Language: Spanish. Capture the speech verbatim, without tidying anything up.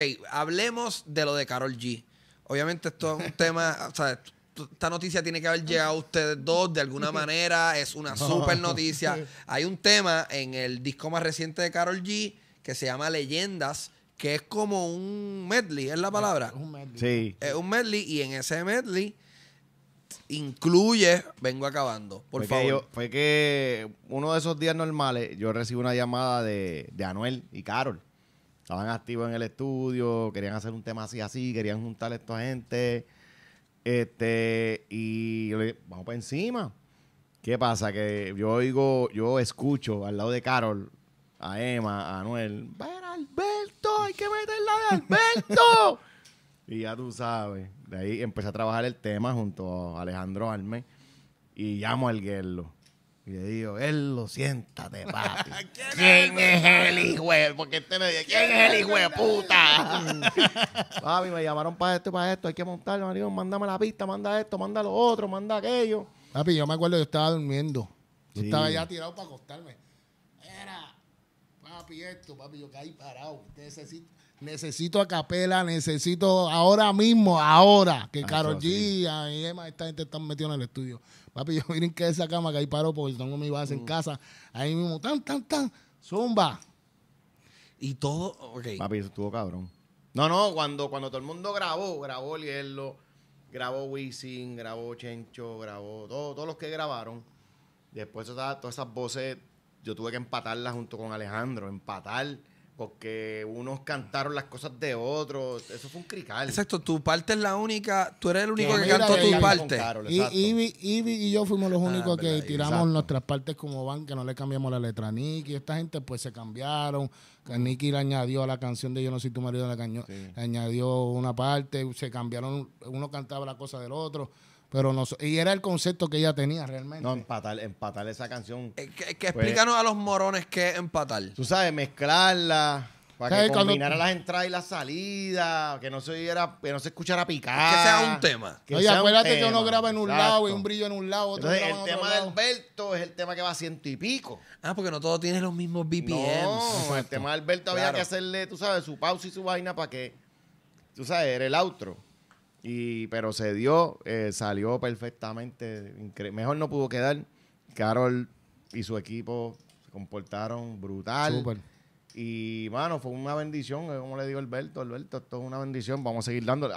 Okay, hablemos de lo de Karol G. Obviamente esto es un tema, o sea, esta noticia tiene que haber llegado a ustedes dos de alguna manera, es una super noticia. Hay un tema en el disco más reciente de Karol G que se llama Leyendas, que es como un medley, es la palabra. Un medley. Sí. Es un medley y en ese medley incluye, vengo acabando, por fue favor. Que yo, fue que uno de esos días normales yo recibo una llamada de, de Anuel y Karol. Estaban activos en el estudio, querían hacer un tema así, así, querían juntar a esta gente. Este, y yo le dije, vamos para encima. ¿Qué pasa? Que yo oigo, yo escucho al lado de Karol, a Emma, a Anuel, ¡ven Alberto! ¡Hay que meterla de Alberto! Y ya tú sabes, de ahí empecé a trabajar el tema junto a Alejandro Arme y llamo al Guerlo. Y le digo, Guerlo, siéntate, papi. ¿Quién, ¿Quién es el hijo? Porque este me dice, ¿quién es el hijo de puta? Papi, me llamaron para esto y para esto. Hay que montarlo, marido. Mándame la pista, manda esto, manda lo otro, manda aquello. Papi, yo me acuerdo, yo estaba durmiendo. Yo sí. estaba ya tirado para acostarme. Era, papi, esto, papi, yo caí parado. Necesito, necesito a capela, necesito ahora mismo, ahora, que Karol G, y Emma, esta gente están metidos en el estudio. Papi, yo miren que esa cama que ahí paró porque tengo mi base mm. en casa. Ahí mismo, tan, tan, tan, zumba. Y todo, ok. Papi, eso estuvo cabrón. No, no, cuando, cuando todo el mundo grabó, grabó Guerlo, grabó Wisin, grabó Chencho, grabó todo, todos los que grabaron. Después todas esas voces, yo tuve que empatarlas junto con Alejandro, empatar. Porque unos cantaron las cosas de otros. Eso fue un crical. Exacto. Tu parte es la única. Tú eres el único que, que cantó que tu parte. Karol, y Ivy y, y, y yo fuimos los ah, únicos verdad, que tiramos exacto. nuestras partes como van, que no le cambiamos la letra a Nicky. Esta gente pues se cambiaron. Nicky le añadió a la canción de Yo no soy tu marido, le sí. añadió una parte. Se cambiaron. Uno cantaba la cosa del otro. Pero no, y era el concepto que ella tenía realmente. No, empatar, empatar esa canción. Eh, que, que pues, explícanos a los morones qué es empatar. Tú sabes, mezclarla, para ¿sabes? Que combinara cuando, las entradas y las salidas, que no se oyera, que no se escuchara picar. Que sea un tema. Que oye, acuérdate tema, que uno graba en un exacto. lado y un brillo en un lado, otro entonces, graba el en otro tema lado. De Alberto es el tema que va a ciento y pico. Ah, porque no todos tienen los mismos B P Ms. No, exacto. el tema de Alberto claro. había que hacerle, tú sabes, su pausa y su vaina para que, tú sabes, era el outro. Y, pero se dio, eh, salió perfectamente, mejor no pudo quedar. Karol y su equipo se comportaron brutal. Super. Y, mano, fue una bendición, como le digo Alberto, Alberto, esto es una bendición, vamos a seguir dándole.